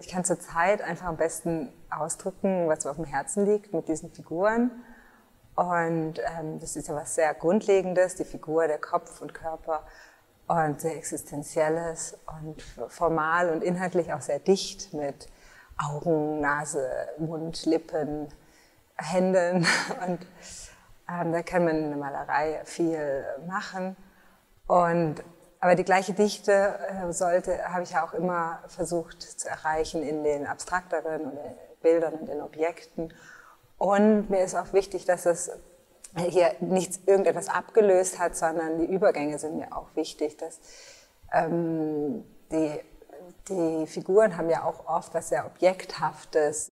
Ich kann zurzeit einfach am besten ausdrücken, was mir auf dem Herzen liegt mit diesen Figuren. Und das ist ja was sehr Grundlegendes, die Figur, der Kopf und Körper und sehr Existenzielles und formal und inhaltlich auch sehr dicht mit Augen, Nase, Mund, Lippen, Händen. Und da kann man in der Malerei viel machen. Aber die gleiche Dichte habe ich ja auch immer versucht zu erreichen in den abstrakteren und den Bildern und den Objekten. Und mir ist auch wichtig, dass es hier nichts irgendetwas abgelöst hat, sondern die Übergänge sind mir auch wichtig. Dass, die Figuren haben ja auch oft was sehr Objekthaftes.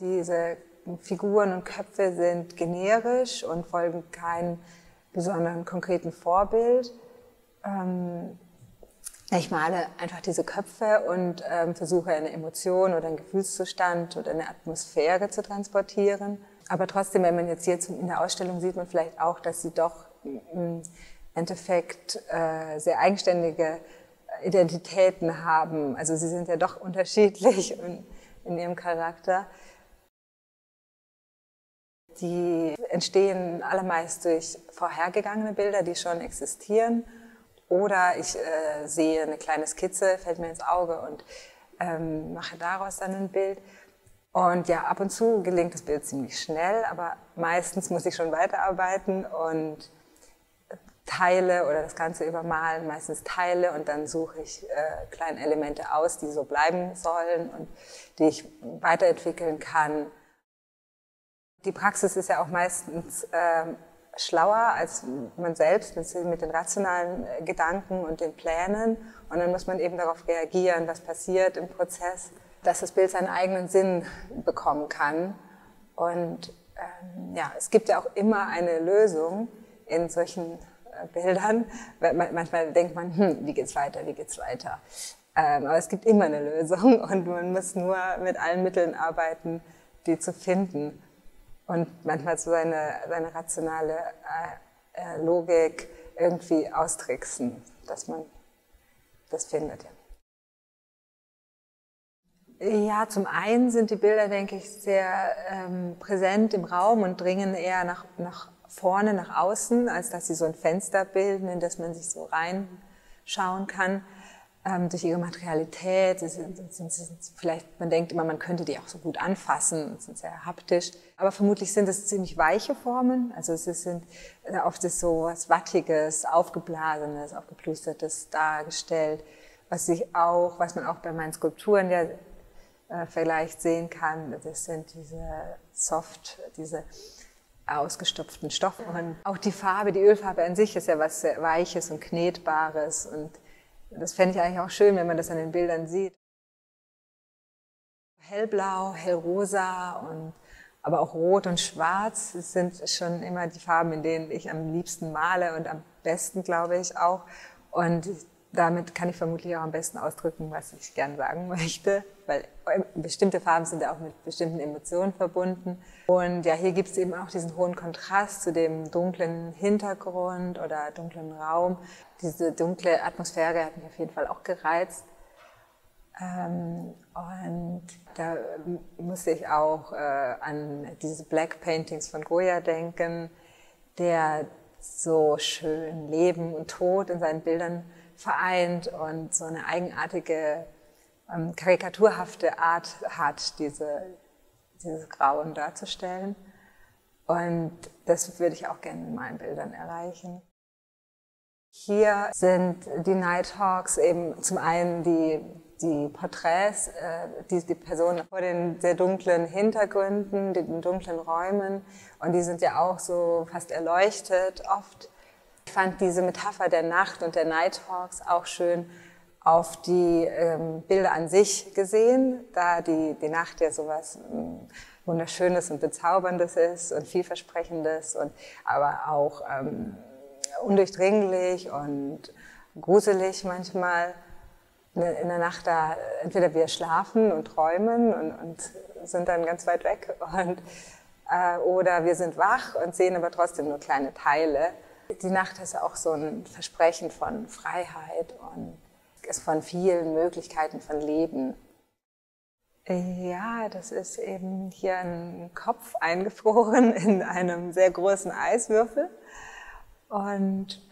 Diese Figuren und Köpfe sind generisch und folgen keinem besonderen konkreten Vorbild. Ich male einfach diese Köpfe und versuche eine Emotion oder einen Gefühlszustand oder eine Atmosphäre zu transportieren. Aber trotzdem, wenn man jetzt hier in der Ausstellung sieht, man vielleicht auch, dass sie doch im Endeffekt sehr eigenständige Identitäten haben. Also sie sind ja doch unterschiedlich in ihrem Charakter. Die entstehen allermeist durch vorhergegangene Bilder, die schon existieren. Oder ich sehe eine kleine Skizze, fällt mir ins Auge und mache daraus dann ein Bild. Und ja, ab und zu gelingt das Bild ziemlich schnell, aber meistens muss ich schon weiterarbeiten und Teile oder das Ganze übermalen, meistens Teile, und dann suche ich kleine Elemente aus, die so bleiben sollen und die ich weiterentwickeln kann. Die Praxis ist ja auch meistens schlauer als man selbst mit den rationalen Gedanken und den Plänen. Und dann muss man eben darauf reagieren, was passiert im Prozess, dass das Bild seinen eigenen Sinn bekommen kann. Und ja, es gibt ja auch immer eine Lösung in solchen Bildern. Manchmal denkt man, wie geht's weiter, wie geht's weiter. Aber es gibt immer eine Lösung und man muss nur mit allen Mitteln arbeiten, die zu finden. Und manchmal so seine rationale Logik irgendwie austricksen, dass man das findet. Ja, zum einen sind die Bilder, denke ich, sehr präsent im Raum und dringen eher nach vorne, nach außen, als dass sie so ein Fenster bilden, in das man sich so reinschauen kann. Durch ihre Materialität, vielleicht, man denkt immer, man könnte die auch so gut anfassen, sind sehr haptisch, aber vermutlich sind es ziemlich weiche Formen, also es sind oft so was Wattiges, Aufgeblasenes, Aufgeplustertes dargestellt, was man auch bei meinen Skulpturen ja vielleicht sehen kann, das sind diese ausgestopften Stoffe, und auch die Farbe, die Ölfarbe an sich ist ja was Weiches und Knetbares, und das fände ich eigentlich auch schön, wenn man das an den Bildern sieht. Hellblau, hellrosa, aber auch rot und schwarz sind schon immer die Farben, in denen ich am liebsten male und am besten, glaube ich, auch. Und damit kann ich vermutlich auch am besten ausdrücken, was ich gern sagen möchte, weil bestimmte Farben sind ja auch mit bestimmten Emotionen verbunden. Und ja, hier gibt es eben auch diesen hohen Kontrast zu dem dunklen Hintergrund oder dunklen Raum. Diese dunkle Atmosphäre hat mich auf jeden Fall auch gereizt. Und da musste ich auch an diese Black Paintings von Goya denken, der so schön Leben und Tod in seinen Bildern vereint und so eine eigenartige, karikaturhafte Art hat, dieses Grauen darzustellen. Und das würde ich auch gerne in meinen Bildern erreichen. Hier sind die Nighthawks eben zum einen die Porträts, die Personen vor den sehr dunklen Hintergründen, den dunklen Räumen, und die sind ja auch so fast erleuchtet oft. Ich fand diese Metapher der Nacht und der Nighthawks auch schön auf die Bilder an sich gesehen, da die Nacht ja so was Wunderschönes und Bezauberndes ist und Vielversprechendes, aber auch undurchdringlich und gruselig manchmal. In der Nacht, da entweder wir schlafen und träumen und sind dann ganz weit weg, oder wir sind wach und sehen aber trotzdem nur kleine Teile. Die Nacht ist ja auch so ein Versprechen von Freiheit und es von vielen Möglichkeiten von Leben. Ja, das ist eben hier ein Kopf eingefroren in einem sehr großen Eiswürfel. Und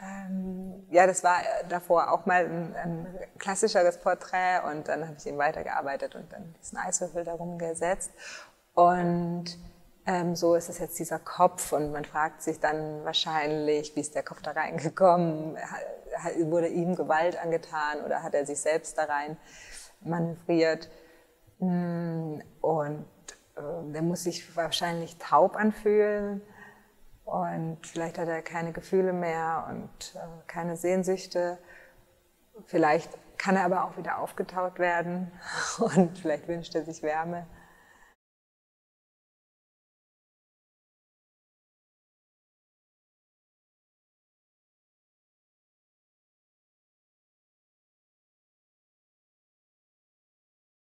ja, das war davor auch mal ein klassischeres Porträt und dann habe ich eben weitergearbeitet und dann diesen Eiswürfel darum gesetzt. Und so ist es jetzt dieser Kopf und man fragt sich dann wahrscheinlich, wie ist der Kopf da reingekommen? Wurde ihm Gewalt angetan oder hat er sich selbst da rein manövriert? Und der muss sich wahrscheinlich taub anfühlen und vielleicht hat er keine Gefühle mehr und keine Sehnsüchte. Vielleicht kann er aber auch wieder aufgetaut werden und vielleicht wünscht er sich Wärme.